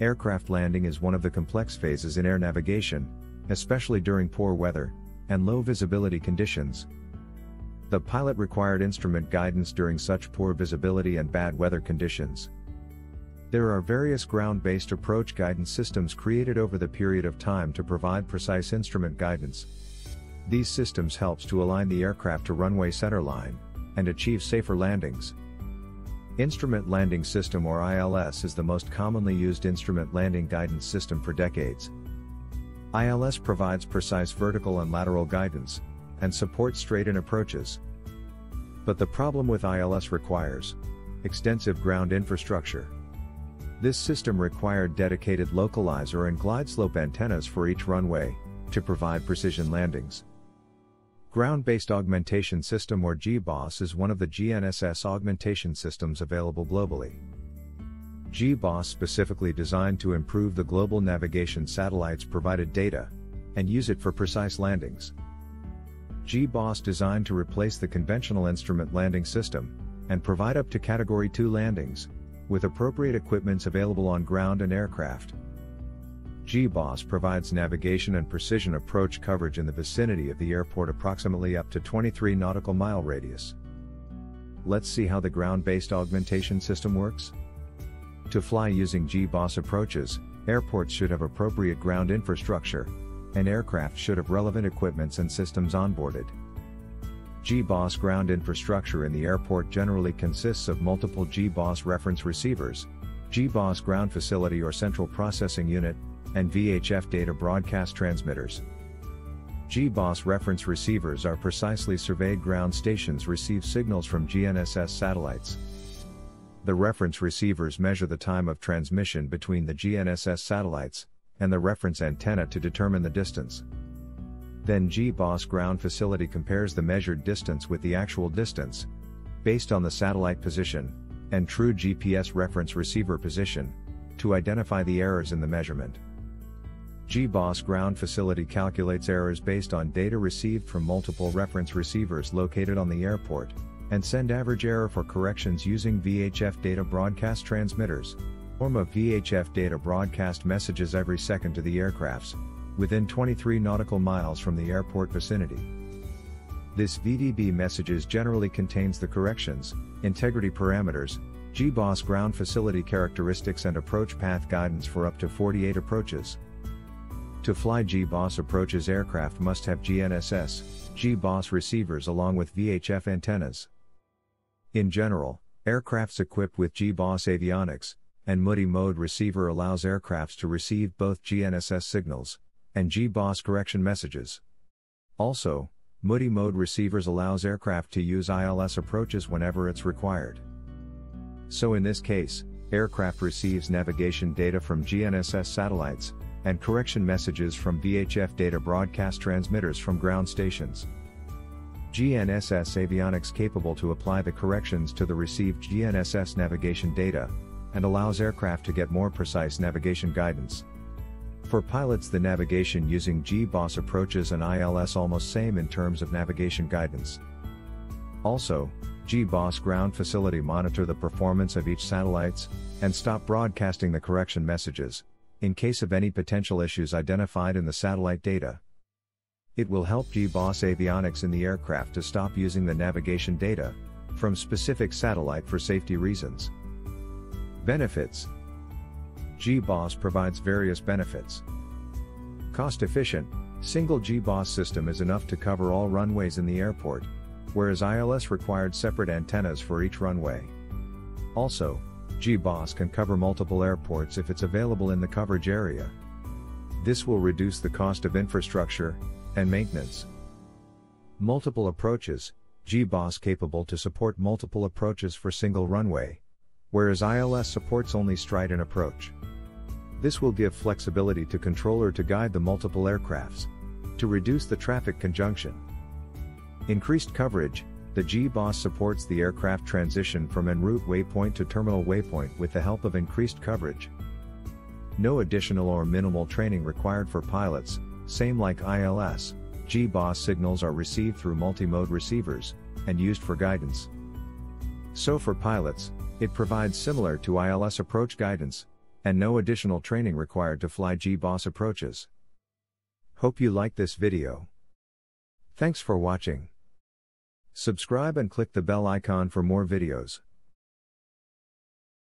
Aircraft landing is one of the complex phases in air navigation, especially during poor weather and low visibility conditions. The pilot required instrument guidance during such poor visibility and bad weather conditions. There are various ground-based approach guidance systems created over the period of time to provide precise instrument guidance. These systems help to align the aircraft to runway centerline and achieve safer landings. Instrument Landing System or ILS is the most commonly used instrument landing guidance system for decades. ILS provides precise vertical and lateral guidance, and supports straight-in approaches. But the problem with ILS requires extensive ground infrastructure. This system required dedicated localizer and glide slope antennas for each runway, to provide precision landings. Ground-based augmentation system or GBAS is one of the GNSS augmentation systems available globally. GBAS specifically designed to improve the global navigation satellites provided data, and use it for precise landings. GBAS designed to replace the conventional instrument landing system, and provide up to Category 2 landings, with appropriate equipments available on ground and aircraft. GBAS provides navigation and precision approach coverage in the vicinity of the airport approximately up to 23 nautical mile radius. Let's see how the ground-based augmentation system works. To fly using GBAS approaches, airports should have appropriate ground infrastructure, and aircraft should have relevant equipments and systems onboarded. GBAS ground infrastructure in the airport generally consists of multiple GBAS reference receivers, GBAS ground facility or central processing unit, and VHF data broadcast transmitters. GBAS reference receivers are precisely surveyed ground stations receive signals from GNSS satellites. The reference receivers measure the time of transmission between the GNSS satellites and the reference antenna to determine the distance. Then GBAS ground facility compares the measured distance with the actual distance, based on the satellite position, and true GPS reference receiver position, to identify the errors in the measurement. GBAS ground facility calculates errors based on data received from multiple reference receivers located on the airport, and send average error for corrections using VHF data broadcast transmitters, form of VHF data broadcast messages every second to the aircrafts, within 23 nautical miles from the airport vicinity. This VDB messages generally contains the corrections, integrity parameters, GBAS ground facility characteristics and approach path guidance for up to 48 approaches. To fly GBAS approaches, aircraft must have GNSS, GBAS receivers along with VHF antennas. In general, aircrafts equipped with GBAS avionics, and MUDI mode receiver allows aircrafts to receive both GNSS signals, and GBAS correction messages. Also, MUDI mode receivers allows aircraft to use ILS approaches whenever it's required. So in this case, aircraft receives navigation data from GNSS satellites, and correction messages from VHF data broadcast transmitters from ground stations. GNSS avionics capable to apply the corrections to the received GNSS navigation data, and allows aircraft to get more precise navigation guidance. For pilots, the navigation using GBAS approaches and ILS almost same in terms of navigation guidance. Also, GBAS ground facility monitor the performance of each satellites, and stop broadcasting the correction messages, in case of any potential issues identified in the satellite data. It will help GBAS avionics in the aircraft to stop using the navigation data from specific satellite for safety reasons. Benefits: GBAS provides various benefits. Cost-efficient, single GBAS system is enough to cover all runways in the airport, whereas ILS required separate antennas for each runway. Also, GBAS can cover multiple airports if it's available in the coverage area. This will reduce the cost of infrastructure and maintenance. Multiple approaches, GBAS capable to support multiple approaches for single runway, whereas ILS supports only straight-in approach. This will give flexibility to controller to guide the multiple aircrafts, to reduce the traffic conjunction. Increased coverage, the GBAS supports the aircraft transition from en route waypoint to terminal waypoint with the help of increased coverage. No additional or minimal training required for pilots. Same like ILS, GBAS signals are received through multi-mode receivers, and used for guidance. So for pilots, it provides similar to ILS approach guidance, and no additional training required to fly GBAS approaches. Hope you like this video. Thanks for watching. Subscribe and click the bell icon for more videos.